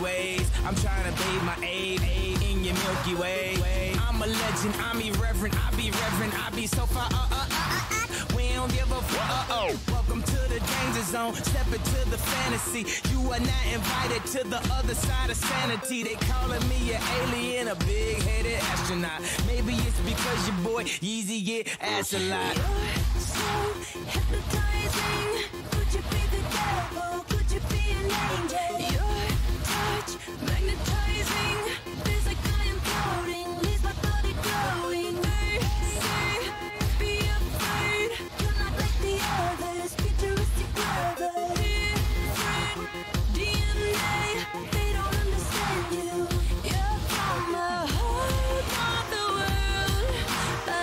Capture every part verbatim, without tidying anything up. ways. I'm trying to bathe my aid in your Milky Way. I'm a legend, I'm irreverent, I be reverent, I be so far, uh, uh, uh, uh, we don't give a fuck, uh, oh. Welcome to the danger zone, step into the fantasy. You are not invited to the other side of sanity. They calling me an alien, a big-headed astronaut. Maybe it's because your boy Yeezy get ass a lot. You're so hypnotizing. Could you be the devil? Could you be an angel? Your touch magnetizing. Feels like I am floating. Leaves my body glowing. Mercy, be afraid. You're not like the others. Futuristic brother. Different D N A. They don't understand you. You're from a whole other world, a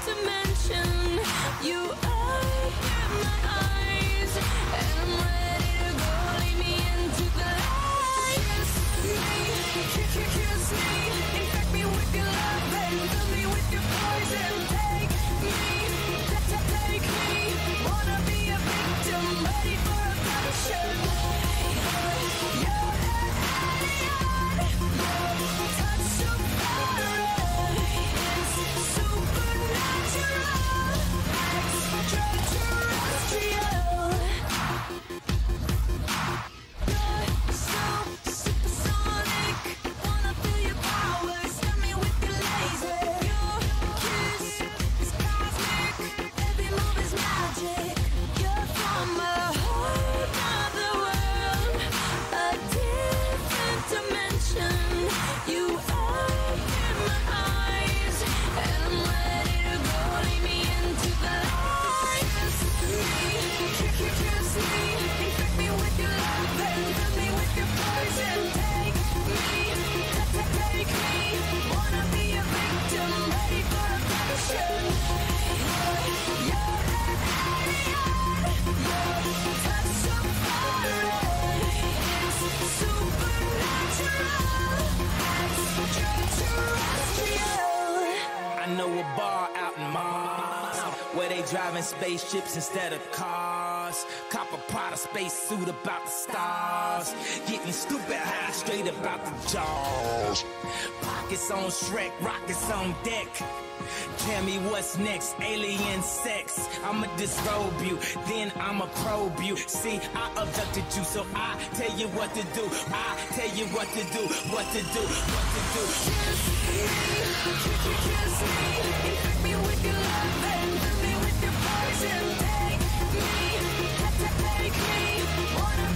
different dimension. You are. Driving spaceships instead of cars. Cop a Prada space suit about the stars. Getting stupid high straight about the jaws. Pockets on Shrek, rockets on deck. Tell me what's next, alien sex. I'ma disrobe you, then I'ma probe you. See, I abducted you, so I tell you what to do. I tell you what to do, what to do, what to do. Kiss me, kiss me. Infect me with your love and fill me with your poison. Take me, take me, wanna